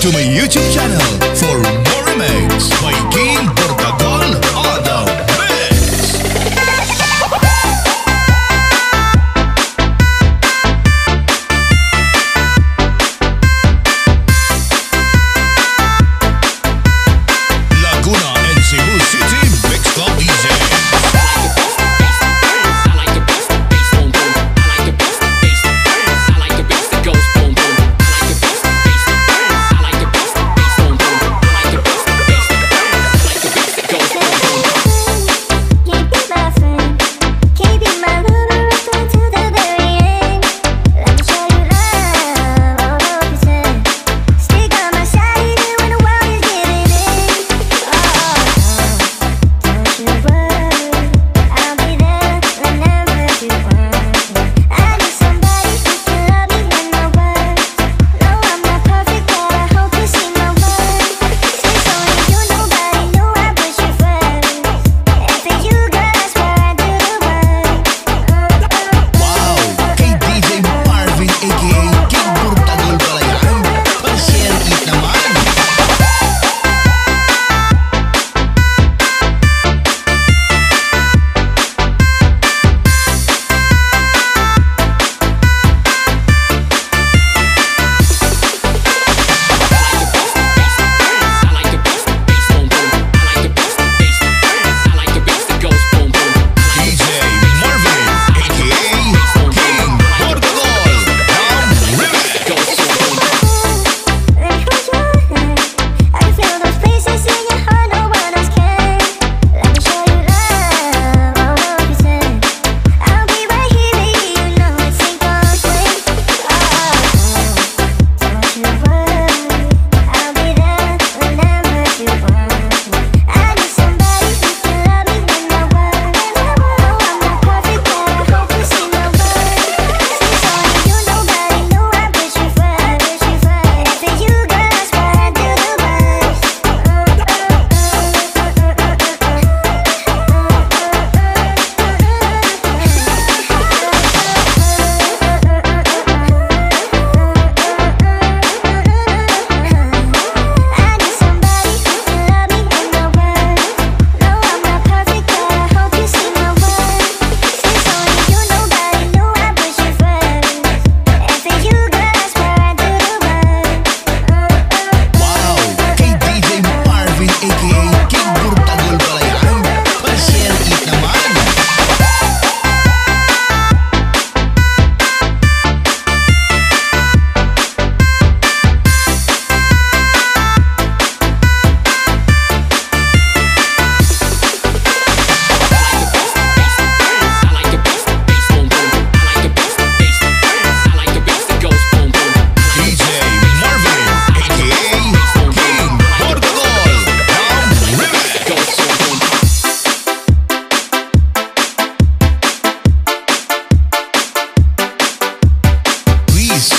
to my YouTube channel for more remakes by King Portagol on the mix. Laguna and Cebu City mixed up DJ.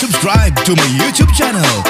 Subscribe to my YouTube channel